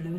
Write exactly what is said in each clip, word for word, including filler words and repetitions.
Blue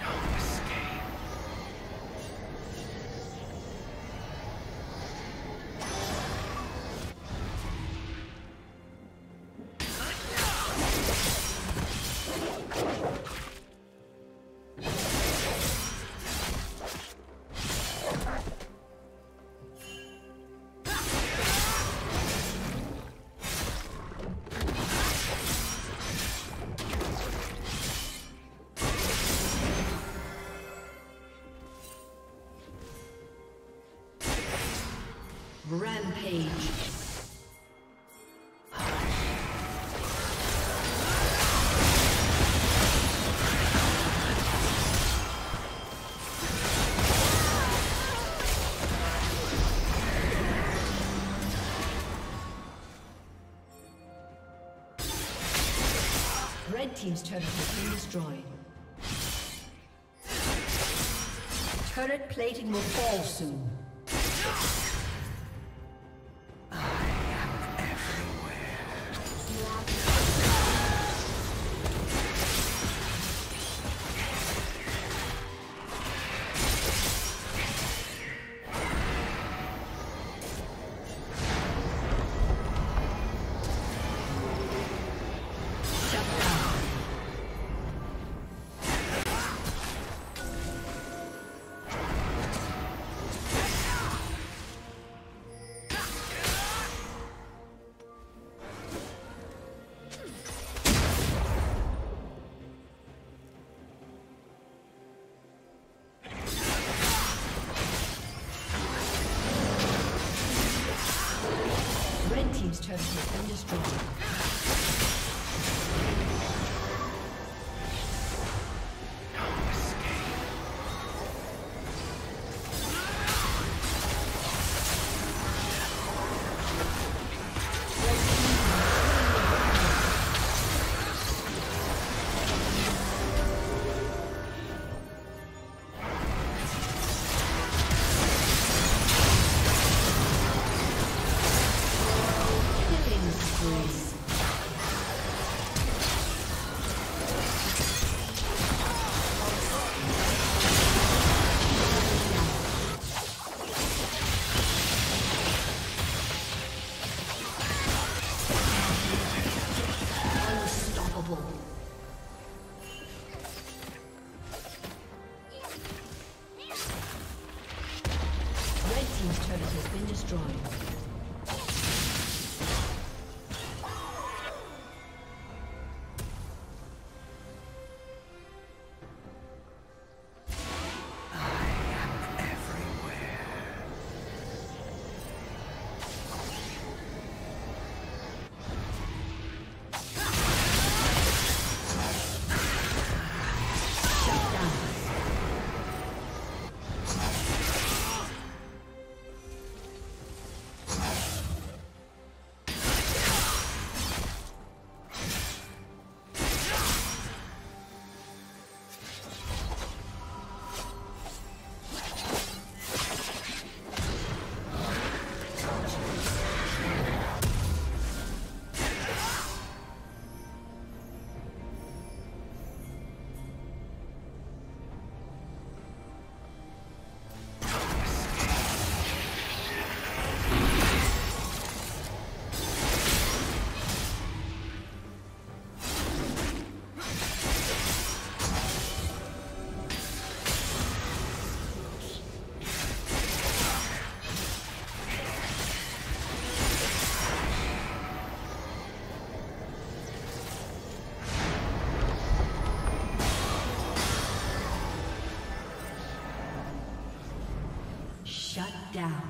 No escape. Rampage. Red team's turret has been destroyed. Turret plating will fall soon. Turret has been destroyed. No escape. Grace. team's turret has been destroyed. Shut down.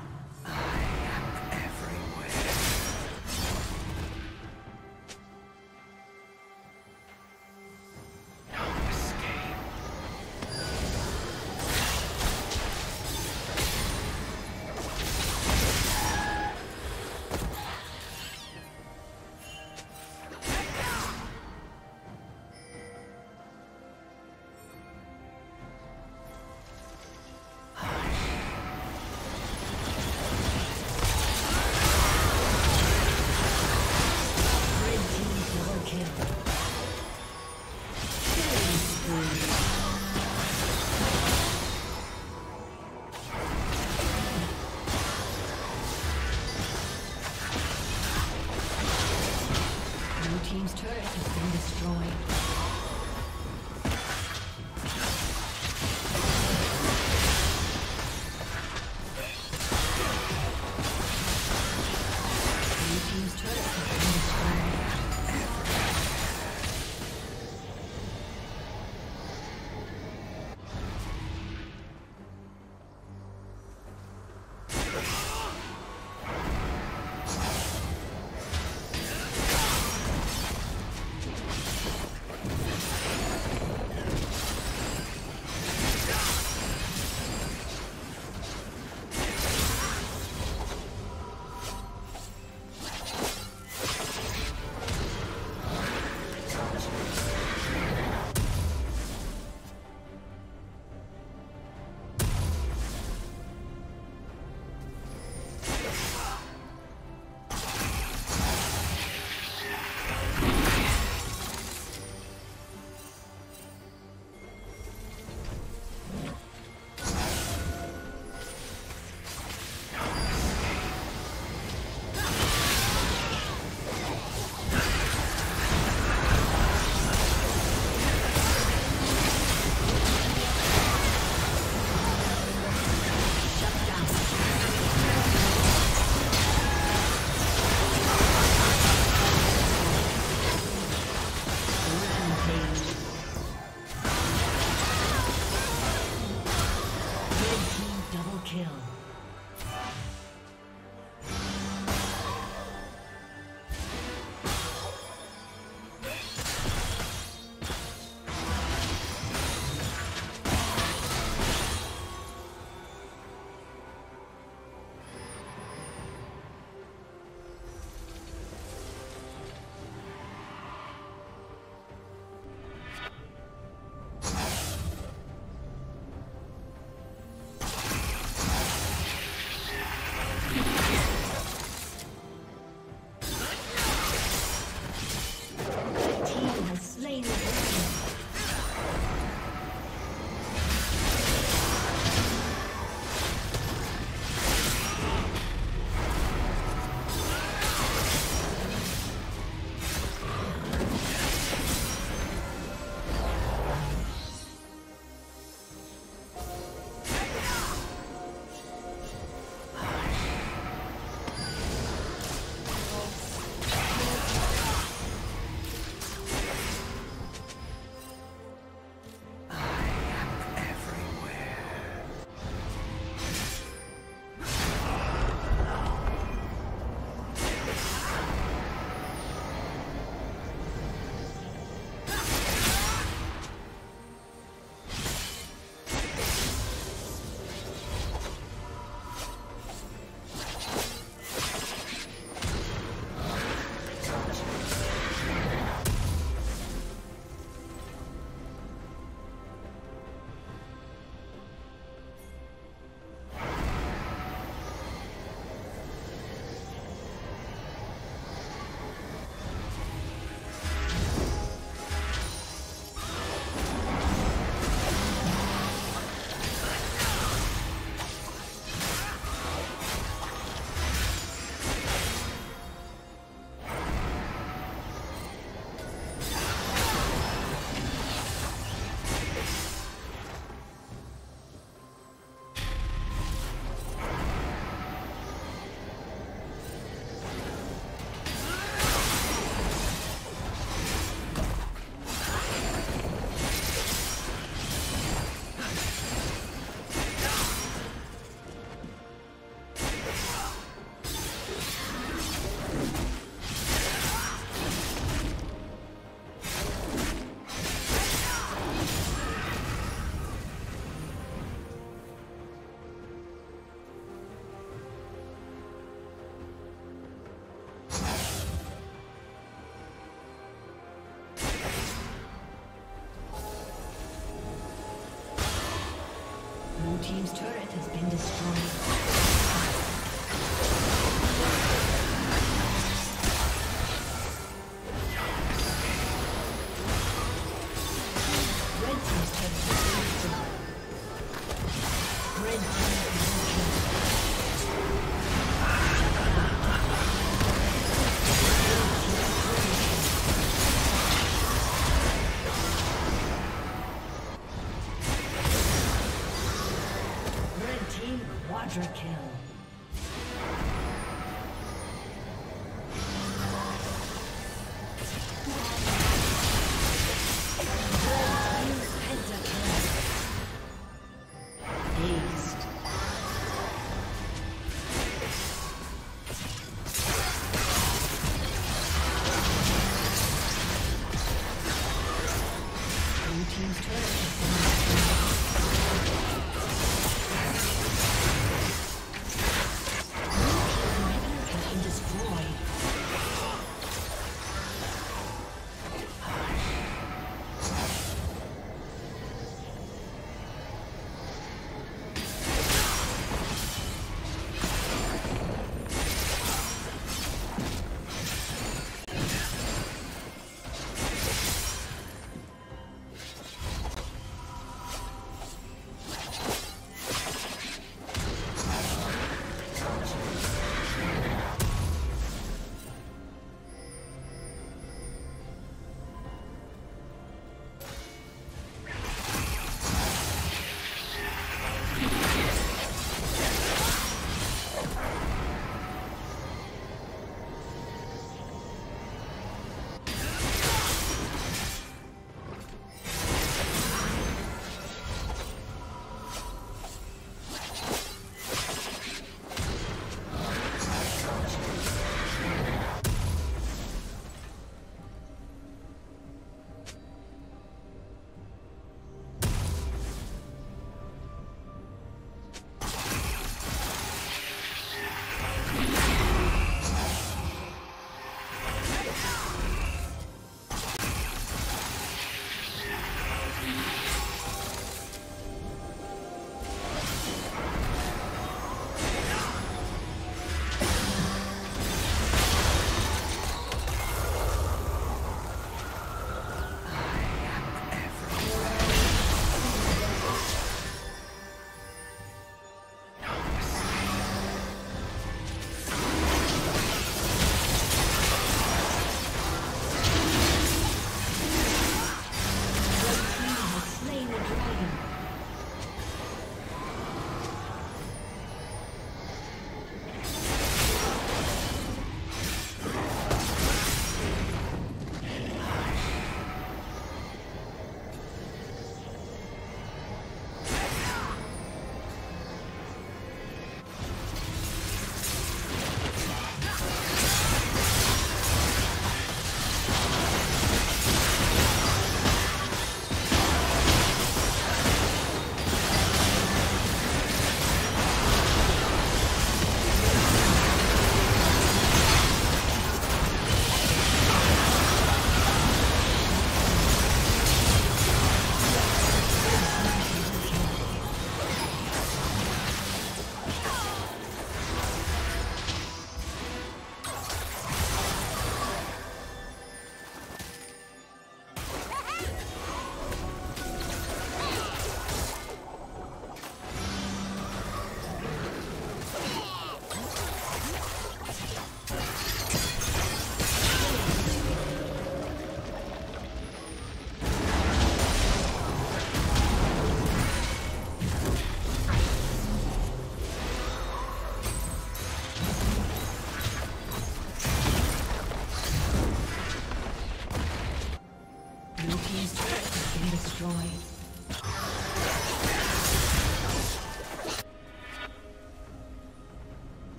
has been destroyed. Quadra kill.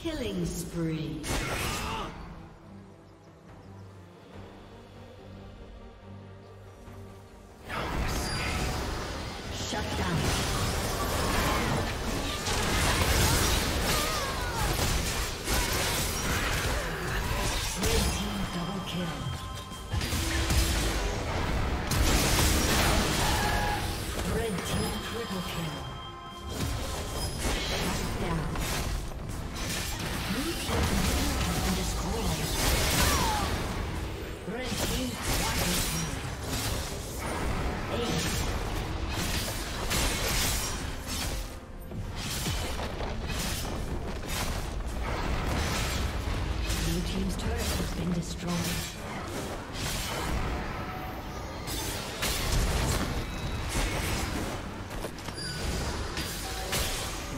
Killing spree. No escape. Shut down.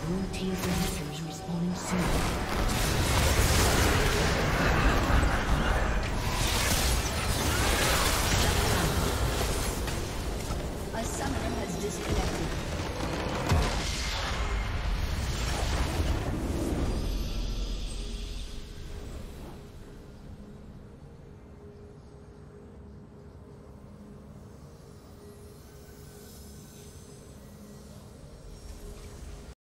Blue team's masters respawning soon.